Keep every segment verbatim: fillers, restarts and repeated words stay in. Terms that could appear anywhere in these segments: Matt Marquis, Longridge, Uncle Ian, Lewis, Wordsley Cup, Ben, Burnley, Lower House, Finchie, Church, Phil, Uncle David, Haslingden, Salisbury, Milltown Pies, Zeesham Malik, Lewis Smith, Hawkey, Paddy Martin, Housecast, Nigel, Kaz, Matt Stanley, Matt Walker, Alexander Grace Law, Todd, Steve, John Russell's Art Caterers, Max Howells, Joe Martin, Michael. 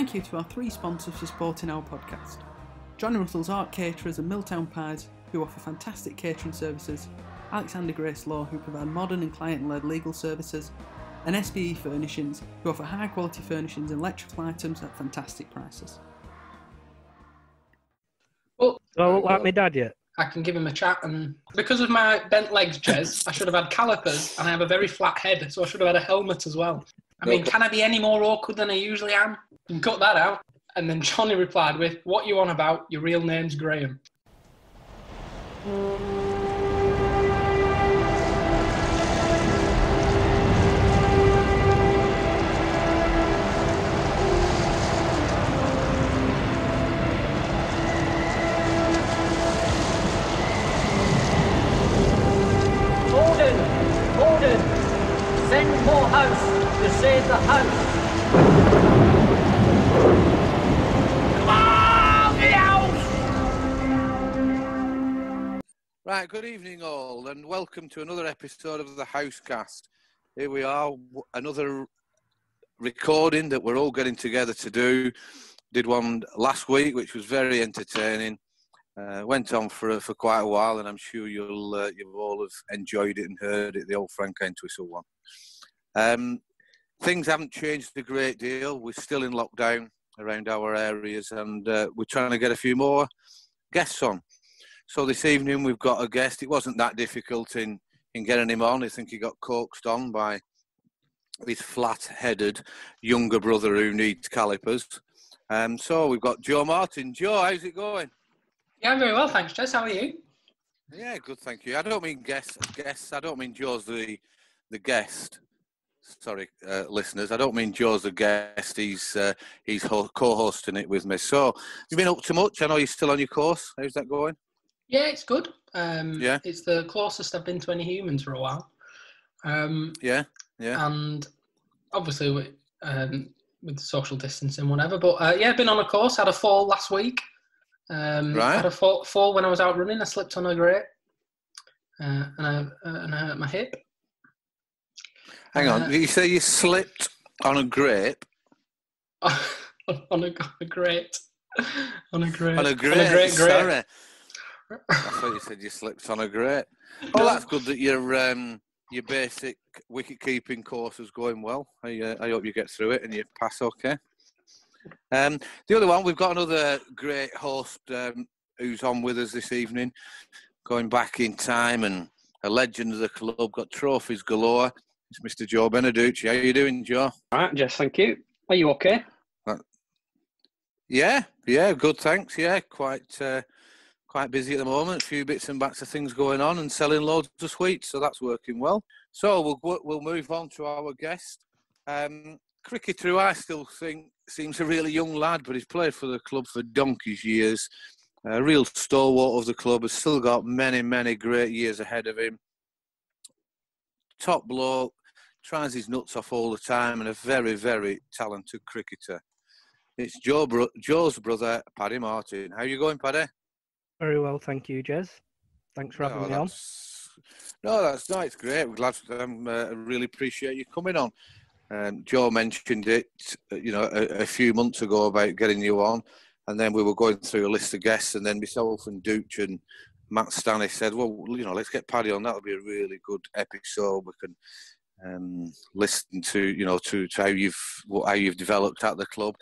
Thank you to our three sponsors for supporting our podcast. John Russell's Art Caterers and Milltown Pies, who offer fantastic catering services, Alexander Grace Law, who provide modern and client-led legal services, and S B E Furnishings, who offer high-quality furnishings and electrical items at fantastic prices. Well, I look like my dad yet. I can give him a chat, and because of my bent legs, Jez, I should have had calipers, and I have a very flat head, so I should have had a helmet as well. I mean, can I be any more awkward than I usually am? You can cut that out. And then Johnny replied with, "What you on about? Your real name's Graham." Save the house! Come on, the house! Right, good evening all, and welcome to another episode of the Housecast. Here we are, another recording that we're all getting together to do. Did one last week, which was very entertaining. Uh, went on for for quite a while, and I'm sure you'll uh, you'll all have enjoyed it and heard it. The old Frank Entwistle one. Um, Things haven't changed a great deal. We're still in lockdown around our areas, and uh, we're trying to get a few more guests on. So this evening we've got a guest. It wasn't that difficult in, in getting him on. I think he got coaxed on by his flat-headed younger brother who needs calipers. Um, so we've got Joe Martin. Joe, how's it going? Yeah, I'm very well, thanks, Jess. How are you? Yeah, good, thank you. I don't mean guests. guests. I don't mean Joe's the, the guest. Sorry, uh, listeners, I don't mean Joe's the guest. He's uh, he's ho- co-hosting it with me. So, you've been up to much? I know you're still on your course. How's that going? Yeah, it's good. Um, yeah. It's the closest I've been to any humans for a while. Um, yeah, yeah. And obviously with, um, with social distancing and whatever. But, uh, yeah, been on a course. Had a fall last week. Um, right. Had a fall, fall when I was out running. I slipped on a grate uh, and, I, uh, and I hurt my hip. Hang on, uh, did you say you slipped on a grape? on, a, on a grape. On a grape. On a grape, on a grape, sorry. I thought you said you slipped on a grape. Well, that's good that your um, your basic wicket-keeping course is going well. I, uh, I hope you get through it and you pass okay. Um, the other one, we've got another great host um, who's on with us this evening, going back in time and a legend of the club, got trophies galore. It's Mister Joe Beneduce. How are you doing, Joe? All right, Jess, thank you. Are you okay? Uh, yeah, yeah, good, thanks. Yeah, quite uh, quite busy at the moment. A few bits and bats of things going on and selling loads of sweets, so that's working well. So we'll we'll move on to our guest. Um, cricketer, I still think, seems a really young lad, but he's played for the club for donkey's years. A real stalwart of the club, has still got many, many great years ahead of him. Top bloke. Tries his nuts off all the time and a very, very talented cricketer. It's Joe bro- Joe's brother, Paddy Martin. How are you going, Paddy? Very well, thank you, Jez. Thanks for having no, me on. No, that's nice. Great. We're glad for them. I uh, really appreciate you coming on. Um, Joe mentioned it, you know, a, a few months ago about getting you on, and then we were going through a list of guests, and then myself and Dooch and Matt Stanley said, "Well, you know, let's get Paddy on. That'll be a really good episode. We can." Um, listen to you know to, to how you've how you've developed at the club,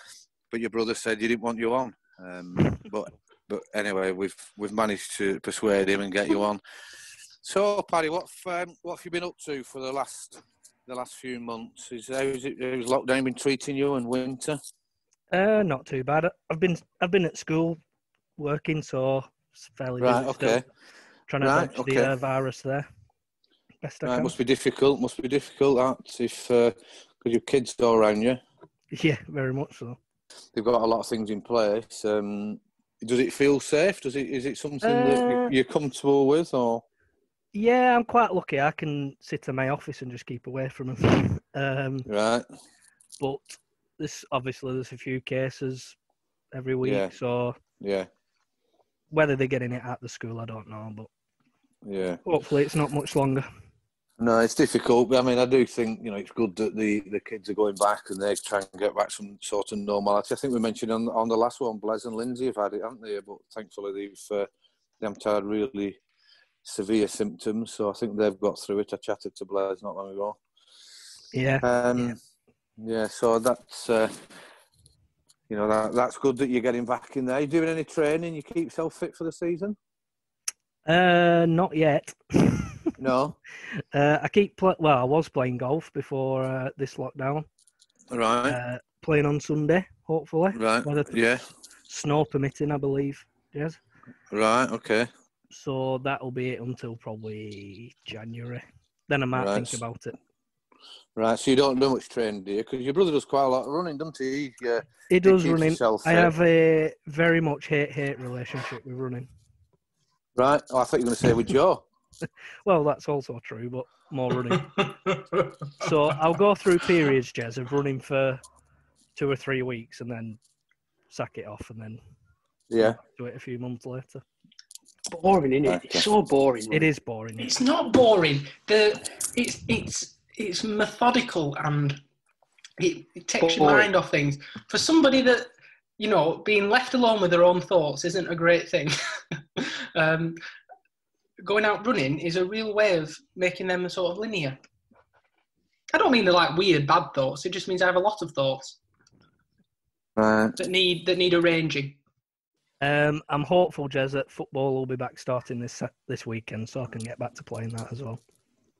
but your brother said you didn't want you on. Um, but but anyway, we've we've managed to persuade him and get you on. So Paddy, what um, what have you been up to for the last the last few months? Is how's it how's lockdown been treating you and winter? Uh, not too bad. I've been I've been at school working, so it's fairly right. Busy okay, still. Trying to dodge right, okay. the uh, virus there. Best I uh, must be difficult, must be difficult that if uh, cause your kids are around you. Yeah, very much so. They've got a lot of things in place. Um, does it feel safe? Does it? Is it something uh, that you're comfortable with? Or yeah, I'm quite lucky. I can sit in my office and just keep away from them. um, right. But this obviously there's a few cases every week, yeah. so yeah. Whether they're getting it at the school, I don't know, but yeah, hopefully it's not much longer. No, it's difficult. But I mean, I do think, you know, it's good that the, the kids are going back and they're trying to get back some sort of normality. I think we mentioned on, on the last one, Blaise and Lindsay have had it, haven't they? But thankfully they've uh, they haven't had really severe symptoms, so I think they've got through it. I chatted to Blaise not long ago. Yeah. Um, yeah. yeah, so that's, uh, you know, that, that's good that you're getting back in there. Are you doing any training? You keep yourself fit for the season? Uh, not yet. No. Uh, I keep play- well. I was playing golf before uh, this lockdown. Right. Uh, playing on Sunday, hopefully. Right. Yeah. Snow permitting, I believe. Yes. Right. Okay. So that'll be it until probably January. Then I might right. think about it. Right. So you don't do much training, do you? Because your brother does quite a lot of running, doesn't he? He, uh, he does he running. I have a very much hate-hate relationship with running. Right. Oh, I thought you were going to say with Joe. Well, that's also true, but more running. So I'll go through periods, Jez, of running for two or three weeks and then sack it off and then yeah, do it a few months later. Boring, isn't it? It's so boring. Running. It is boring. It's not boring. The it's it's it's methodical and it, it takes boring. Your mind off things. For somebody that, you know, being left alone with their own thoughts isn't a great thing. um Going out running is a real way of making them sort of linear. I don't mean they're like weird, bad thoughts. It just means I have a lot of thoughts right. that need that need arranging. Um, I'm hopeful, Jez, that football will be back starting this this weekend, so I can get back to playing that as well.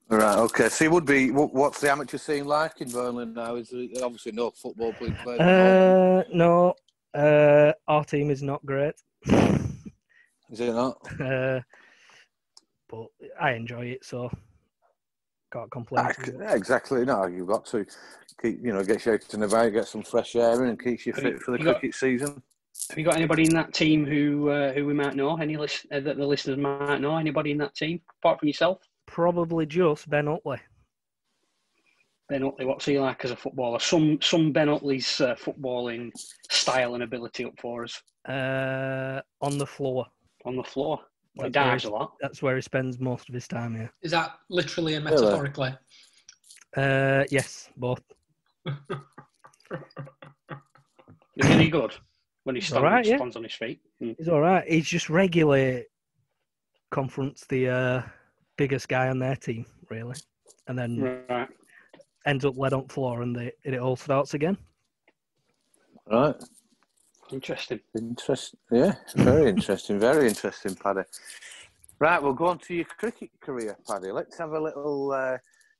Right. Okay. So, you would be. What's the amateur scene like in Burnley now? Is there obviously no football being played? Uh, no. Uh, our team is not great. Is it not? Uh, But I enjoy it, so can't complain. I, exactly, no, you've got to keep, you know, get you out and about, get some fresh air in, and keeps you have fit you, for the cricket got, season. Have you got anybody in that team who uh, who we might know? Any list uh, that the listeners might know? Anybody in that team apart from yourself? Probably just Ben Utley. Ben Utley, what's he like as a footballer? Some some Ben Utley's uh, footballing style and ability up for us. Uh, on the floor. On the floor. Well, he dives a lot. That's where he spends most of his time, yeah. Is that literally and metaphorically? Uh, yes, both. Is he good when he stands, right, yeah. stands on his feet? Mm. He's all right. He's just regularly confronts the uh, biggest guy on their team, really, and then right. ends up led on the floor, and, they, and it all starts again. Right. Interesting. Interesting. Yeah, very interesting. Very interesting, Paddy. Right, we'll go on to your cricket career, Paddy. Let's have a little uh,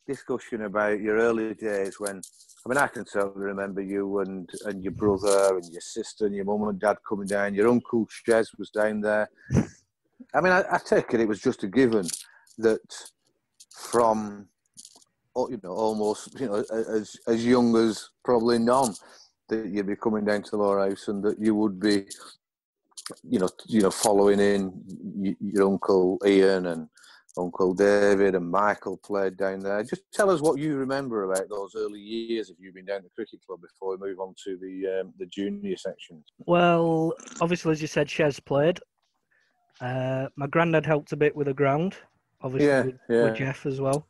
discussion about your early days when, I mean, I can certainly remember you and, and your brother and your sister and your mum and dad coming down. Your uncle, Shez, was down there. I mean, I, I take it it was just a given that from, you know, almost, you know, as, as young as probably none, that you'd be coming down to the Lower House and that you would be, you know, you know, following in your Uncle Ian and Uncle David and Michael played down there. Just tell us what you remember about those early years if you've been down to the cricket club before we move on to the um, the junior section. Well, obviously, as you said, Shez played. Uh, my granddad helped a bit with the ground, obviously, yeah, with, yeah. with Jeff as well.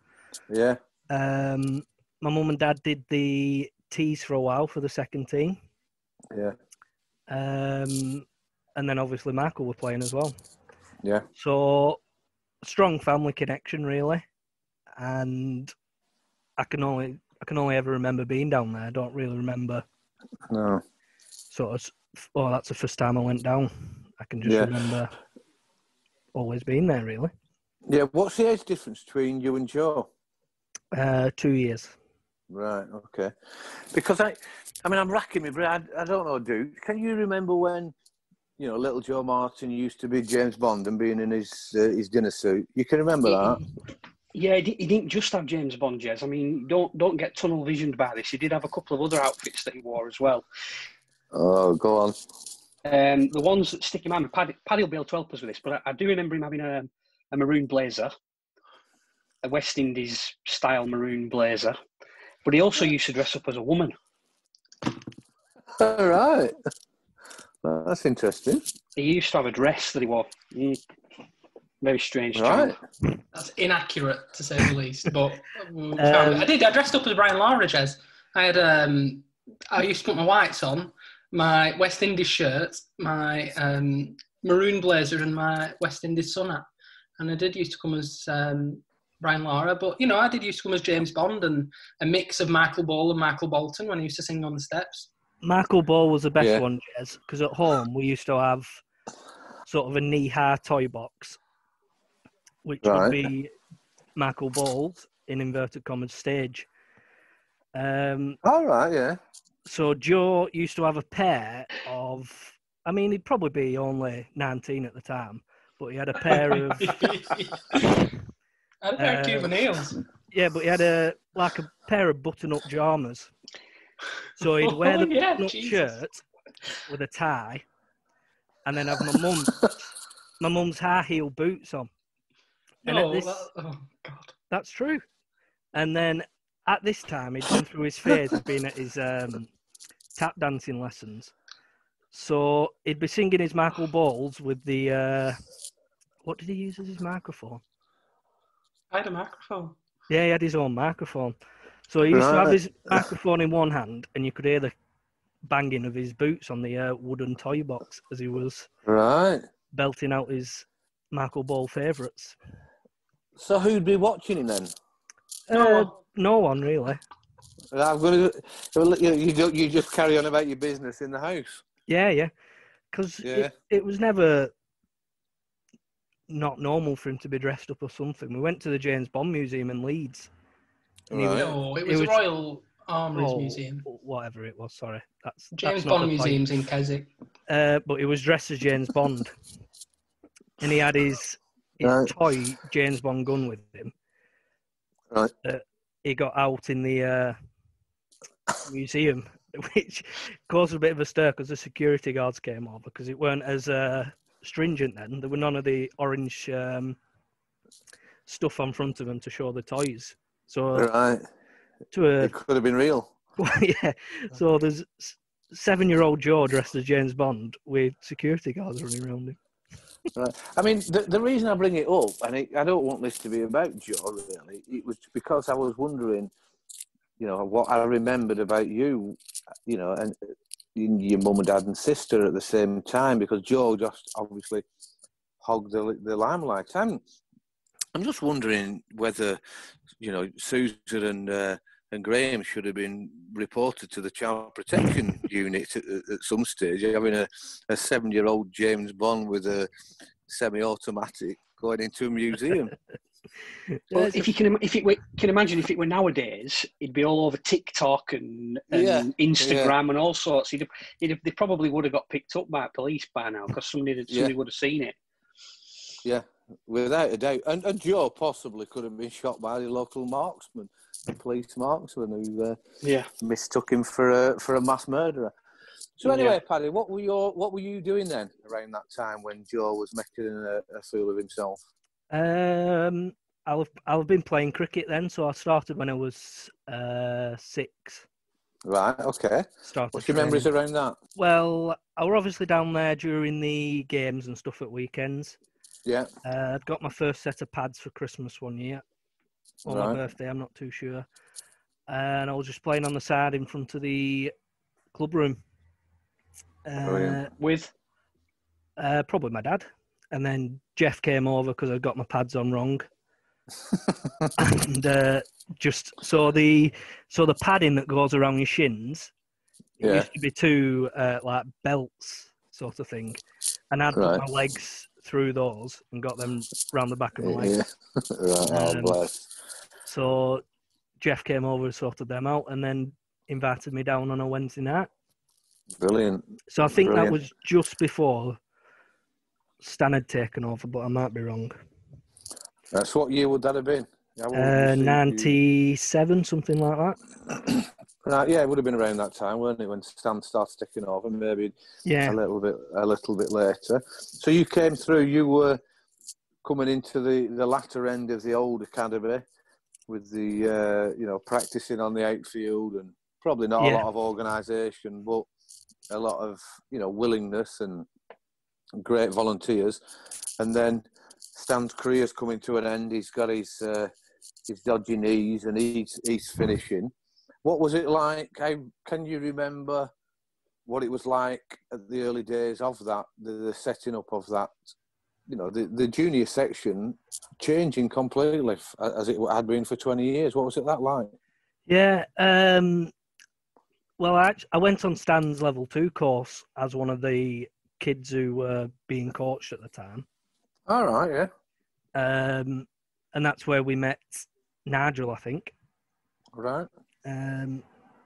Yeah. Um, my mum and dad did the tees for a while for the second team. Yeah. Um, and then obviously Michael were playing as well. Yeah. So, strong family connection really. And I can only I can only ever remember being down there. I don't really remember. No. Sort of, oh, that's the first time I went down. I can just yeah. remember always being there really. Yeah. What's the age difference between you and Joe? Uh, two years. Right, okay. Because I, I mean, I'm racking my brain. I, I don't know, dude. Can you remember when, you know, little Joe Martin used to be James Bond and being in his uh, his dinner suit? You can remember that. Yeah, he didn't just have James Bond, Jez. I mean, don't don't get tunnel visioned by this. He did have a couple of other outfits that he wore as well. Oh, go on. Um, the ones that stick in my mind, Paddy, Paddy will be able to help us with this, but I, I do remember him having a, a maroon blazer, a West Indies style maroon blazer. But he also used to dress up as a woman. All right. Well, that's interesting. He used to have a dress that he wore. Mm. Very strange job. Right. That's inaccurate, to say the least. But we found um, I did. I dressed up as Brian Laudridge. I had. Um, I used to put my whites on, my West Indies shirt, my um, maroon blazer, and my West Indies sun hat. And I did used to come as um, Brian Lara, but you know, I did used to come as James Bond and a mix of Michael Ball and Michael Bolton when he used to sing on the steps. Michael Ball was the best yeah. one, Jez, because at home we used to have sort of a knee-high toy box, which right. would be Michael Ball's, in inverted commas, stage. Um, All right, yeah. So Joe used to have a pair of, I mean, he'd probably be only nineteen at the time, but he had a pair of... I had a pair uh, of juveniles. Yeah, but he had a like a pair of button-up pajamas. So he'd wear the oh, yeah, button-up Jesus. shirt with a tie, and then have my mum, my mum's high-heel boots on. And oh, this, that, oh, God. That's true. And then at this time, he'd gone through his phase of being at his um, tap dancing lessons. So he'd be singing his Michael Balls with the... Uh, what did he use as his microphone? I had a microphone. Yeah, he had his own microphone. So he used right. to have his microphone in one hand, and you could hear the banging of his boots on the uh, wooden toy box as he was right. belting out his Michael Ball favourites. So who'd be watching him then? Uh, no one. No one, really. I'm gonna, you, you just carry on about your business in the house. Yeah, yeah. Because yeah. it, it was never... not normal for him to be dressed up or something. We went to the James Bond Museum in Leeds. Right. Was, no, it was the Royal Armouries oh, Museum. Whatever it was, sorry. That's James that's Bond Museum's in Keswick. Uh, but he was dressed as James Bond. And he had his, his right. toy James Bond gun with him. Right. Uh, he got out in the uh, museum, which caused a bit of a stir because the security guards came over because it weren't as... Uh, stringent then. There were none of the orange um, stuff on front of them to show the toys. So right. to a, it could have been real. Well, yeah. So there's seven-year-old Joe dressed as James Bond with security guards running around him. Right. I mean, the, the reason I bring it up, and it, I don't want this to be about Joe, really, it was because I was wondering, you know, what I remembered about you, you know, and... your mum and dad and sister at the same time, because Joe just obviously hogged the, the limelight. I'm, I'm just wondering whether, you know, Susan and uh, and Graham should have been reported to the Child Protection Unit at, at some stage, having a, a seven-year-old James Bond with a semi-automatic going into a museum. Well, if you can, if it were, can imagine if it were nowadays, it'd be all over TikTok and, and yeah, Instagram yeah. and all sorts. It'd, it'd, they probably would have got picked up by police by now because somebody, somebody yeah. would have seen it. Yeah, without a doubt. And, and Joe possibly could have been shot by the local marksman, the police marksman who uh, yeah. mistook him for a, for a mass murderer. So anyway, yeah. Paddy, what were your what were you doing then around that time when Joe was making a, a fool of himself? Um, I've I've been playing cricket then, so I started when I was uh, six. Right, okay. Started What's your training. memories around that? Well, I were obviously down there during the games and stuff at weekends. Yeah. Uh, I'd got my first set of pads for Christmas one year, or right. my birthday, I'm not too sure. And I was just playing on the side in front of the club room. Uh, with? Uh, probably my dad. And then Jeff came over because I got my pads on wrong, and uh, just so the so the padding that goes around your shins, it yeah. used to be two uh, like belts sort of thing, and I'd right. put my legs through those and got them round the back of my legs. Yeah. Right. Um, oh, so Jeff came over and sorted them out, and then invited me down on a Wednesday night. Brilliant. So I think Brilliant. that was just before Stan had taken over, but I might be wrong. That's what year would that have been? Uh, ninety-seven, something like that. Right, yeah, it would have been around that time, wouldn't it, when Stan started taking over? Maybe yeah. a little bit, a little bit later. So you came through. You were coming into the, the latter end of the old academy with the uh, you know practicing on the outfield and probably not yeah. a lot of organisation, but a lot of you know willingness and great volunteers, and then Stan's career's coming to an end. He's got his uh, his dodgy knees, and he's he's finishing. What was it like? Can you remember what it was like at the early days of that, the, the setting up of that? You know, the, the junior section changing completely as it had been for twenty years. What was it that like? Yeah, um, well, I, I went on Stan's level two course as one of the kids who were being coached at the time. All right, yeah. Um, and that's where we met Nigel, I think. All right. Um,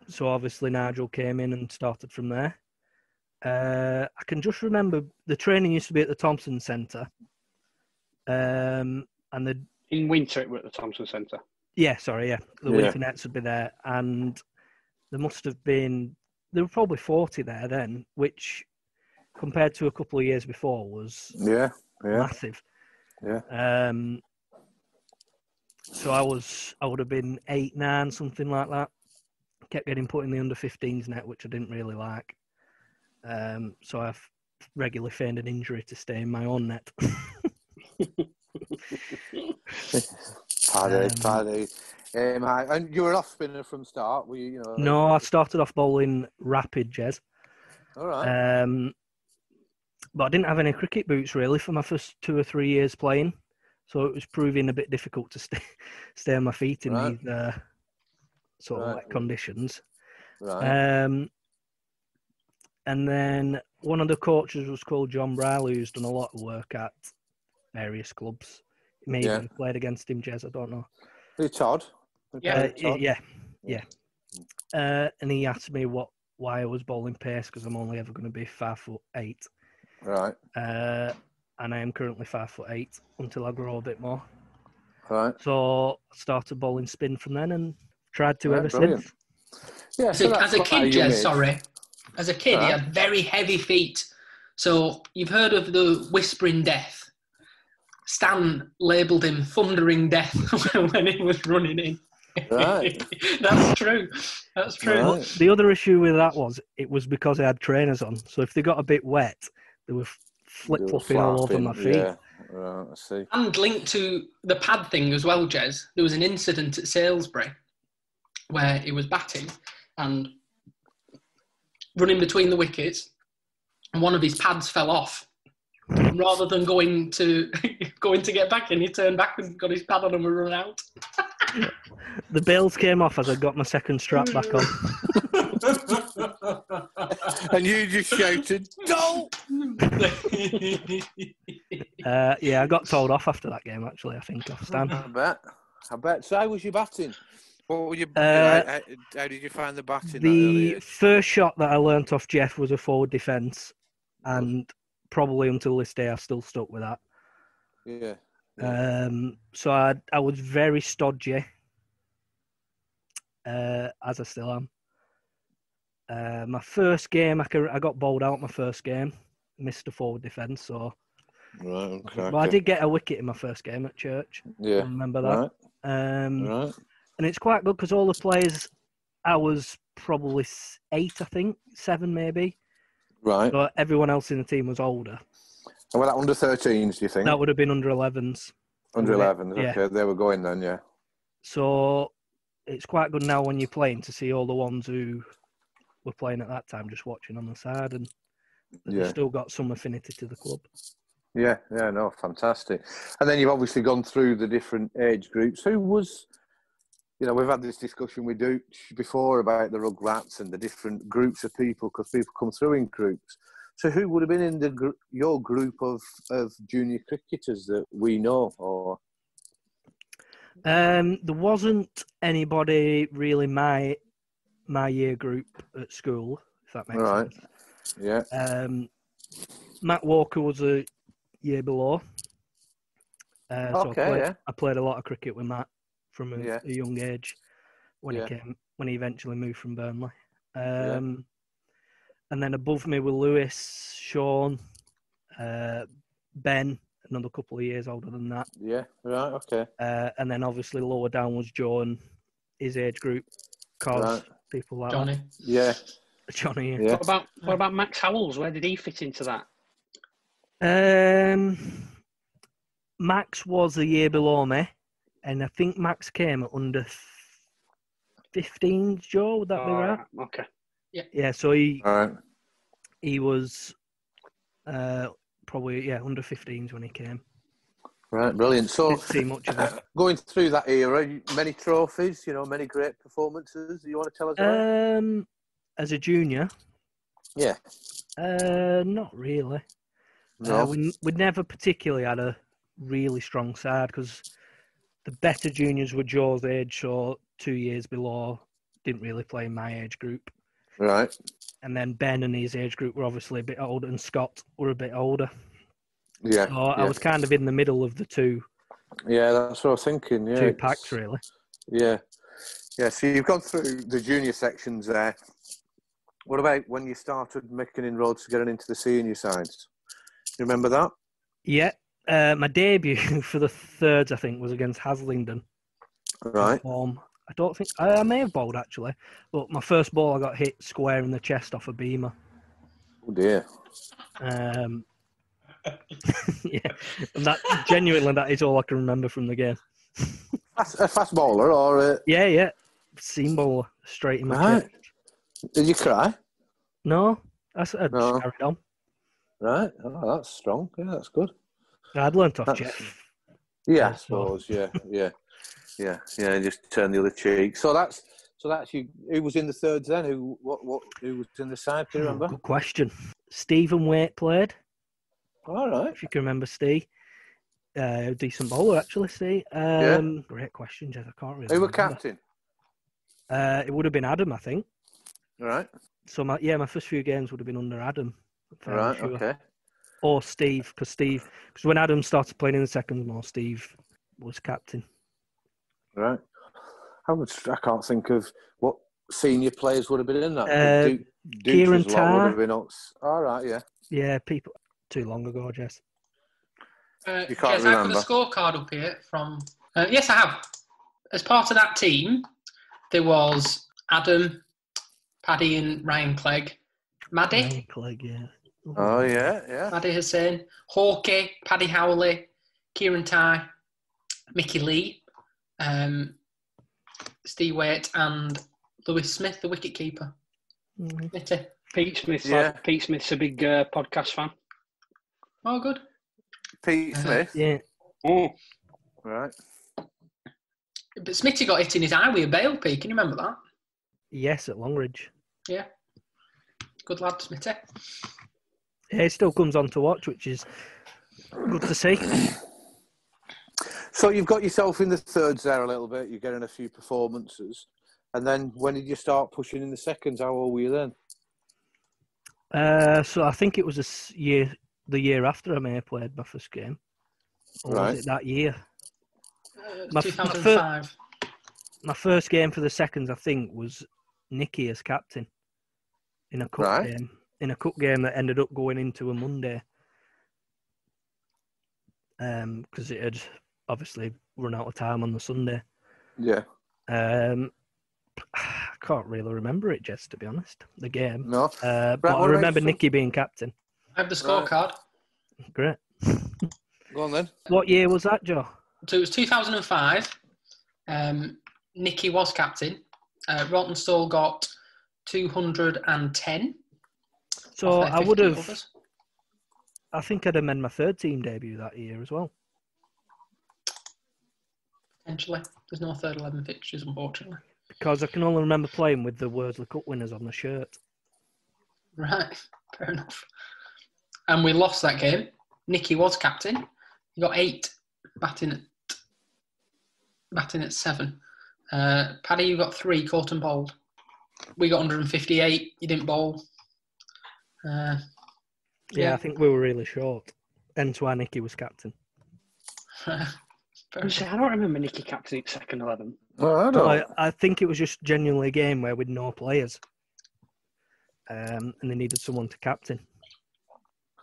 so obviously Nigel came in and started from there. Uh, I can just remember the training used to be at the Thompson Centre. Um, and the in winter it were at the Thompson Centre. Yeah, sorry, yeah. The yeah. winter nets would be there, and there must have been there were probably forty there then, which compared to a couple of years before was yeah, yeah. massive. Yeah. Um, so I was I would have been eight, nine, something like that. Kept getting put in the under fifteens net, which I didn't really like. Um, so I've regularly feigned an injury to stay in my own net. Paddy, um, Paddy. Um, and you were off spinner from start, were you? You know, no, I started off bowling rapid, Jez. All right. Um, but I didn't have any cricket boots really for my first two or three years playing, so it was proving a bit difficult to stay stay on my feet in right. these uh, sort right. of like conditions. Right. Um, and then one of the coaches was called John Briley, who's done a lot of work at various clubs. Maybe yeah. played against him, Jez, I don't know. Who, Todd? Yeah. Uh, Todd? Yeah, yeah, yeah. Uh, and he asked me what why I was bowling pace, because I'm only ever going to be five foot eight. Right. Uh, and I am currently five foot eight until I grow a bit more. Right. So I started bowling spin from then and tried to right, ever brilliant. Since. Yeah. So so as a kid, Jez, made. sorry. As a kid, right. he had very heavy feet. So you've heard of the Whispering Death. Stan labelled him Thundering Death when he was running in. Right. That's true. That's true. Right. The other issue with that was it was because I had trainers on. So if they got a bit wet, they were flip-flopping all over my feet. Yeah. Right, I see. And linked to the pad thing as well, Jez, there was an incident at Salisbury where he was batting and running between the wickets, and one of his pads fell off. Rather than going to going to get back in, he turned back and got his pad on and we run out. The bells came off as I got my second strap back on. And you just shouted, "Go!" uh, yeah, I got told off after that game, actually, I think, off Stan. I bet. I bet. So how was your batting? What were you, uh, how, how did you find the batting? The first shot that I learnt off Jeff was a forward defence, and probably until this day I've still stuck with that. Yeah. yeah. Um, so I I was very stodgy, uh, as I still am. Uh, my first game, I, could, I got bowled out my first game, missed a forward defence. So, right, okay, but I did get a wicket in my first game at Church. Yeah, I remember that. Right. Um, right. And it's quite good because all the players, I was probably eight, I think, seven maybe. Right. But everyone else in the team was older. And were that under thirteens, do you think? That would have been under elevens. Under elevens, yeah. Okay. They were going then, yeah. So it's quite good now when you're playing to see all the ones who were playing at that time just watching on the side, and they've yeah. still got some affinity to the club. Yeah, yeah, no, fantastic. And then you've obviously gone through the different age groups. Who was... You know, we've had this discussion with Dooch before about the Rugrats and the different groups of people, because people come through in groups. So who would have been in the gr- your group of, of junior cricketers that we know? Or um, there wasn't anybody really my my year group at school, if that makes right. sense. Yeah. Um, Matt Walker was a year below. Uh, so okay. I played, yeah. I played a lot of cricket with Matt from a, yeah. a young age when yeah. he came when he eventually moved from Burnley. Um, yeah. And then above me were Lewis, Sean, uh, Ben, another couple of years older than that. Yeah, right, okay. Uh, and then obviously lower down was Joe and his age group, cause right. people like Johnny. That. Yeah. Johnny. Yeah. What about what about Max Howells? Where did he fit into that? Um Max was the year below me, and I think Max came at under fifteen, Joe, would that oh, be right? Okay. Yeah. Yeah, so he right. he was uh, probably, yeah, under fifteens when he came. Right, brilliant. So, Didn't see much of it. Going through that era, many trophies, you know, many great performances. Do you want to tell us about? Um, as a junior? Yeah. Uh, not really. No. Uh, we, we never particularly had a really strong side because the better juniors were Joe's age, so two years below, didn't really play in my age group. Right. And then Ben and his age group were obviously a bit older, and Scott were a bit older. Yeah. So yeah. I was kind of in the middle of the two. Yeah, that's what I was thinking. Yeah. Two packs, really. Yeah. Yeah, so you've gone through the junior sections there. What about when you started making inroads to getting into the senior sides? Do you remember that? Yeah. Uh, my debut for the thirds, I think, was against Haslingden. Right. Um, I don't think... I, I may have bowled, actually. But my first ball, I got hit square in the chest off a beamer. Oh, dear. Um... yeah, and that genuinely that is all I can remember from the game. A fast bowler or a... yeah, yeah, seam bowler straight in my right. chest. Did you cry? No, that's I, I no. just carried on. Right, oh, that's strong. Yeah, that's good. I'd learnt off that's... Jeff. Yeah, I suppose. yeah, yeah, yeah, yeah. Just turn the other cheek. So that's so that's you. Who was in the thirds then? Who what what? Who was in the side? Can you remember? Good question. Stephen Waite played. All right. If you can remember, Steve. Uh, decent bowler, actually, Steve. Um, yeah. Great question, Jeff. I can't really Who remember. Who were captain? Uh, it would have been Adam, I think. All right. So, my, yeah, my first few games would have been under Adam. All right, sure. okay. Or Steve, because Steve... Because when Adam started playing in the second more, Steve was captain. All right. I, would, I can't think of what senior players would have been in that. Uh, Duke, Duke Kieran Tarr. All right, yeah. Yeah, people... Too long ago, Jess. Uh, you can't Jess, remember. I've got a scorecard up here from. Uh, yes, I have. As part of that team, there was Adam, Paddy, and Ryan Clegg. Maddie. Ryan Clegg, yeah. Oh yeah, yeah. Maddie Hussain, Hawkey, Paddy Howley, Kieran Ty, Mickey Lee, um, Steve Waite, and Lewis Smith, the wicketkeeper. Mm. Pete Smith. Yeah. Like, Pete Smith's a big uh, podcast fan. Oh, good. Pete Smith? Uh, yeah. Oh. Right. But Smitty got hit in his eye with a bail pea. Can you remember that? Yes, at Longridge. Yeah. Good lad, Smitty. Yeah, he still comes on to watch, which is good to see. So you've got yourself in the thirds there a little bit. You're getting a few performances. And then when did you start pushing in the seconds? How old were you then? Uh, so I think it was a year... The year after I may have played my first game. Or right. was it that year? Uh, my, two thousand five. My, fir- my first game for the seconds, I think, was Nicky as captain in a cup right. game. In a cup game that ended up going into a Monday. Um, because it had obviously run out of time on the Sunday. Yeah. Um, I can't really remember it, Jess, to be honest. The game. No. Uh, but I remember Nicky being captain. I have the scorecard. Right. Great. Go on then. What year was that, Joe? So it was two thousand five. Um, Nicky was captain. Uh, Rawtenstall got two hundred ten. So I would have... Others. I think I'd have made my third team debut that year as well. Potentially. There's no third eleven fixtures, unfortunately. Because I can only remember playing with the Wordsley Cup winners on the shirt. Right. Fair enough. And we lost that game. Nicky was captain. He got eight, batting at batting at seven. Uh, Paddy, you got three, caught and bowled. We got one hundred fifty-eight. You didn't bowl. Uh, yeah. yeah, I think we were really short. Hence why Nicky was captain. See, I don't remember Nicky captaining second eleven. Well, I, don't. No, I, I think it was just genuinely a game where we'd no players, um, and they needed someone to captain.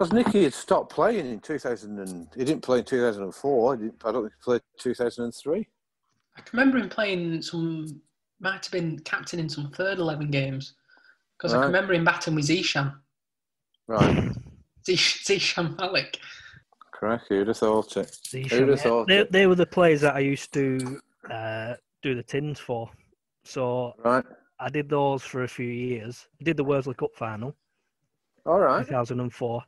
Because Nicky had stopped playing in two thousand, and he didn't play in two thousand four. I don't think he played two thousand three. I can remember him playing some, might have been captain in some third eleven games. Because right. I can remember him batting with Zeesham. Right. Zeesham Malik. Crikey, who'd have thought it? Who'd have thought they, it? They were the players that I used to uh, do the tins for. So right. I did those for a few years. I did the Wordsley Cup final. All right. two thousand four.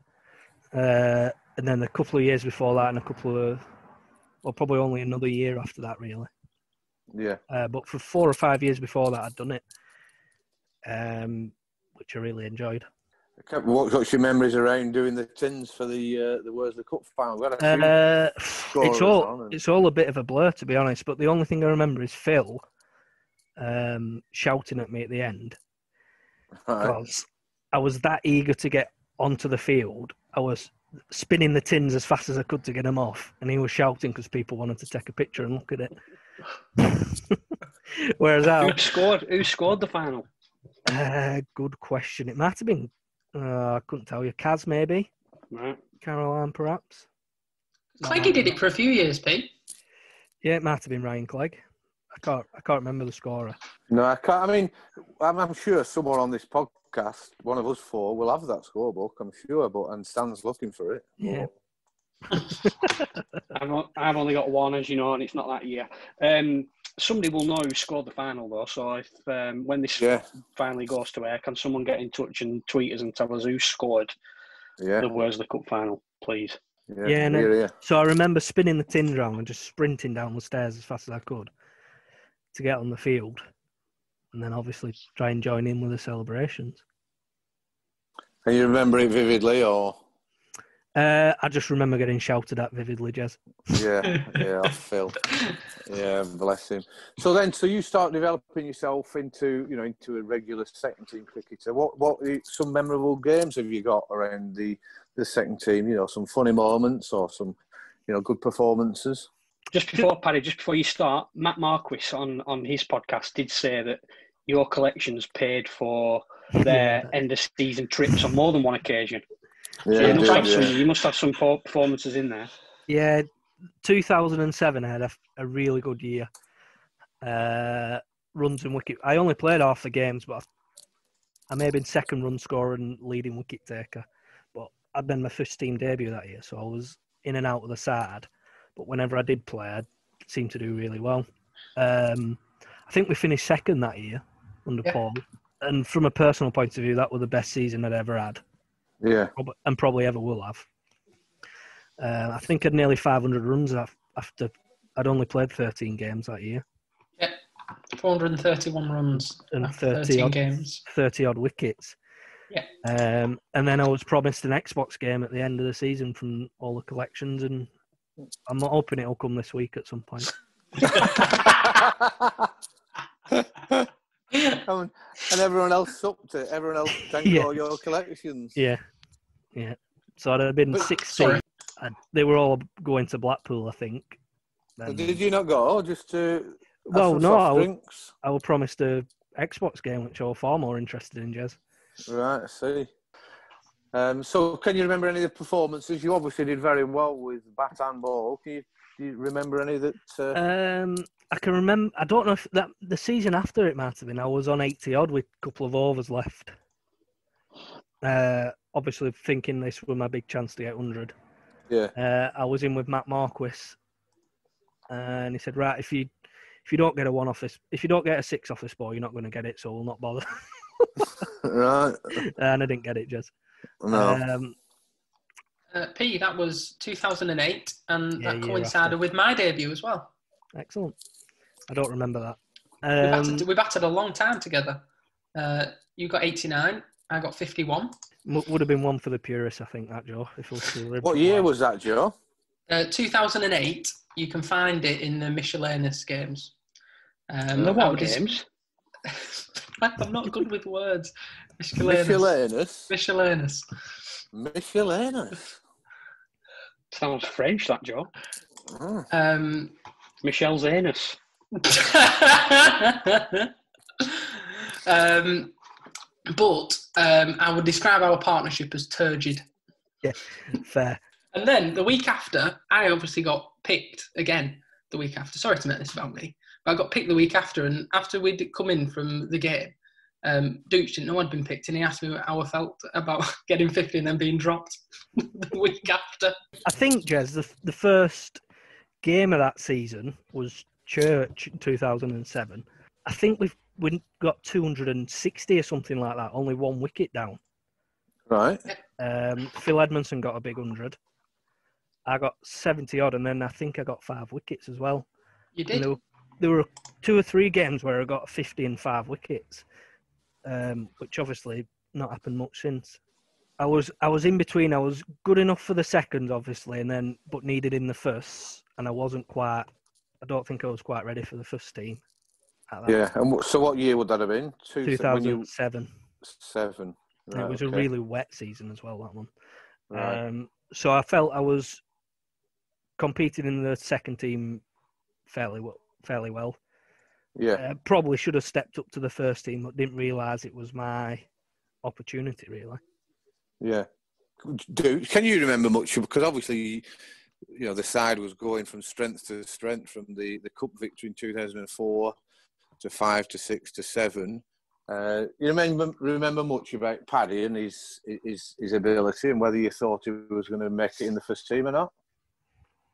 Uh, and then a couple of years before that and a couple of... Well, probably only another year after that, really. Yeah. Uh, but for four or five years before that, I'd done it, um, which I really enjoyed. What's your memories around doing the tins for the uh, the Wordsley Cup final? Uh, it's all and... it's all a bit of a blur, to be honest. But the only thing I remember is Phil um, shouting at me at the end because right. I was that eager to get onto the field. I was spinning the tins as fast as I could to get them off, and he was shouting because people wanted to take a picture and look at it. Whereas I who scored? Who scored the final? Uh, good question. It might have been. Uh, I couldn't tell you. Kaz, maybe. Right. Caroline, perhaps. Clegg did it for a few years, Pete. Yeah, it might have been Ryan Clegg. I can't. I can't remember the scorer. No, I can't. I mean, I'm, I'm sure someone on this podcast, one of us four, will have that scorebook. I'm sure, but and Stan's looking for it. Yeah. I've, I've only got one, as you know, and it's not that year. Um, somebody will know who scored the final, though. So if um, when this yeah. finally goes to air, can someone get in touch and tweet us and tell us who scored yeah. the Wordsley Cup final, please? Yeah. yeah, and yeah, yeah. So I remember spinning the tin round and just sprinting down the stairs as fast as I could to get on the field, and then obviously try and join in with the celebrations. Can you remember it vividly, or? Uh, I just remember getting shouted at vividly, Jez. Yeah, yeah, I feel. Yeah, bless him. So then, so you start developing yourself into, you know, into a regular second team cricketer. What, what, some memorable games have you got around the, the second team? You know, some funny moments or some, you know, good performances. Just before Paddy, just before you start, Matt Marquis on on his podcast did say that your collections paid for their end of season trips on more than one occasion. Yeah, so you, must have some, you must have some performances in there. Yeah, two thousand seven I had a, a really good year. Uh, runs and wicket. I only played half the games, but I've, I may have been second run scorer and leading wicket taker. But I'd been my first team debut that year, so I was in and out of the side. But whenever I did play, I seemed to do really well. Um, I think we finished second that year under yeah. Paul. And from a personal point of view, that was the best season I'd ever had. Yeah, and probably ever will have. Uh, I think I'd nearly five hundred runs after I'd only played thirteen games that year. Yeah, four hundred thirty-one runs and after thirty odd, games, thirty odd wickets. Yeah, um, and then I was promised an Xbox game at the end of the season from all the collections, and I'm hoping it'll come this week at some point. And everyone else supped it. Everyone else thanked yeah. all your collections. Yeah, yeah. So I'd have been but, sixteen. I'd, they were all going to Blackpool, I think. Then, did you not go? Just to well, no. I was, I was promised a Xbox game, which I was far more interested in, Jez. Right, I see. Um, so, can you remember any of the performances? You obviously did very well with bat and ball. Can you, do you remember any that? Uh... Um. I can remember, I don't know if that, the season after it might have been, I was on eighty odd with a couple of overs left. Uh, obviously thinking this was my big chance to get one hundred. Yeah. Uh, I was in with Matt Marquis and he said, right, if you if you don't get a one off this, if you don't get a six off this ball, you're not going to get it, so we'll not bother. Right. And I didn't get it, Jez. No. Um, uh, Pete, that was two thousand eight and yeah, that coincided with my debut as well. Excellent. I don't remember that. Um, we, batted, we batted a long time together. Uh, you got eighty-nine, I got fifty-one. Would have been one for the purists, I think, that, Joe. If what year that. was that, Joe? Uh, two thousand eight. You can find it in the miscellaneous games. Um, the what games? I'm not good with words. Miscellaneous. Miscellaneous. Miscellaneous. Sounds French, that, Joe. Mm. Um, Michelle's anus. um, but um, I would describe our partnership as turgid. Yeah, fair. And then the week after, I obviously got picked again the week after. Sorry to make this about me, but I got picked the week after. And after we'd come in from the game, um, Dooch didn't know I'd been picked and he asked me how I felt about getting fifty and then being dropped the week after. after. I think, Jez, the, the first game of that season was Church in two thousand seven. I think we've we got two hundred sixty or something like that, only one wicket down. Right. Um, Phil Edmondson got a big one hundred. I got seventy odd, and then I think I got five wickets as well. You did? There were, there were two or three games where I got fifty and five wickets, um, which obviously not happened much since. I was I was in between. I was good enough for the second, obviously, and then but needed in the first, and I wasn't quite. I don't think I was quite ready for the first team. At that yeah, time. And so what year would that have been? Two, two thousand seven. Seven. Right, it was okay. A really wet season as well, that one. Right. Um, so I felt I was competing in the second team fairly well. Fairly well. Yeah. Uh, probably should have stepped up to the first team, but didn't realise it was my opportunity, really. Yeah. Do can you remember much? Because obviously, you know, the side was going from strength to strength from the, the cup victory in two thousand four to five to six to seven. Uh, you remember remember much about Paddy and his his his ability and whether you thought he was going to make it in the first team or not?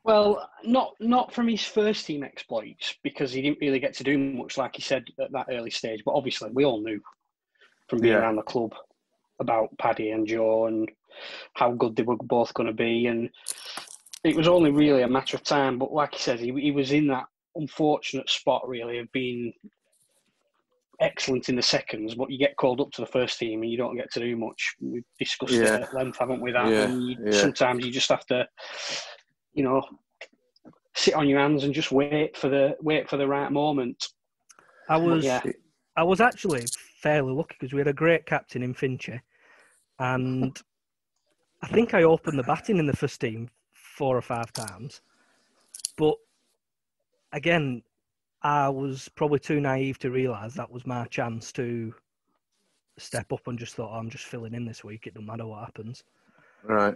Well, not not from his first team exploits, because he didn't really get to do much, like he said, at that early stage. But obviously, we all knew from being yeah. around the club about Paddy and Joe and how good they were both going to be. And it was only really a matter of time. But like he says, he, he was in that unfortunate spot, really, of being excellent in the seconds, but you get called up to the first team and you don't get to do much. We've discussed yeah. it at length, haven't we, that? Yeah. And you, yeah. sometimes you just have to, you know, sit on your hands and just wait for the wait for the right moment. I was yeah. I was actually fairly lucky because we had a great captain in Finchie, and I think I opened the batting in the first team four or five times. But again, I was probably too naive to realise that was my chance to step up, and just thought, oh, I'm just filling in this week. It doesn't matter what happens. Right.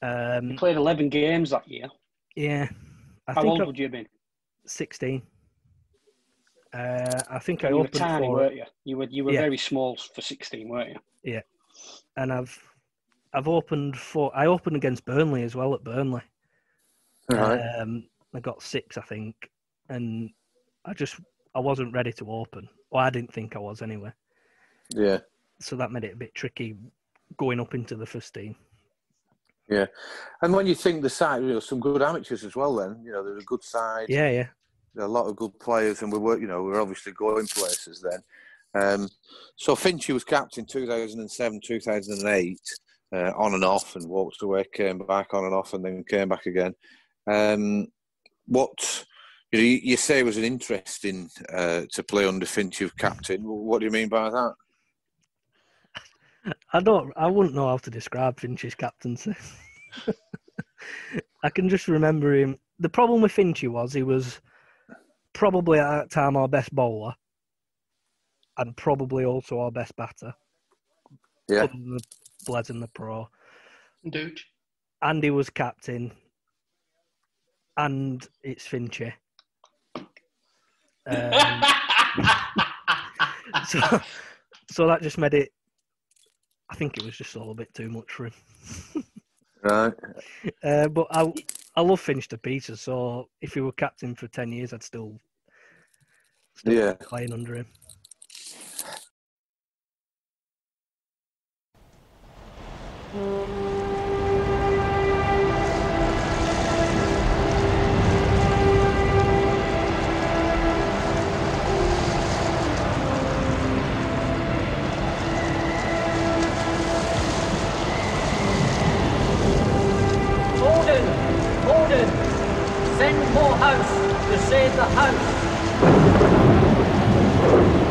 Um, you played eleven games that year. Yeah. I How think old I, would you have been? sixteen. Uh, I think I you opened were tiny, for, weren't you? You were you were yeah. very small for sixteen, weren't you? Yeah. And I've I've opened for I opened against Burnley as well at Burnley. Right. Um, I got six, I think, and. I just, I wasn't ready to open. Well, I didn't think I was anyway. Yeah. So that made it a bit tricky going up into the first team. Yeah. And when you think the side, you know, some good amateurs as well then, you know, there's a good side. Yeah, yeah. There are a lot of good players and we were, you know, we were obviously going places then. Um, so Finchie was captain two thousand seven, two thousand eight, uh, on and off and walked away, came back on and off and then came back again. Um, what... You, you say it was an interesting uh, to play under Finchie captain. What do you mean by that? I don't. I wouldn't know how to describe Finchie's captaincy. I can just remember him. The problem with Finchie was he was probably at that time our best bowler, and probably also our best batter. Yeah. Other than the Blaise and the pro. Dude. And he was captain. And it's Finchie. Um, so, so that just made it. I think it was just a little bit too much for him. Right. Uh, but I, I love Finch to pieces. So if he were captain for ten years, I'd still, still yeah. be playing under him. Send more house to save the house.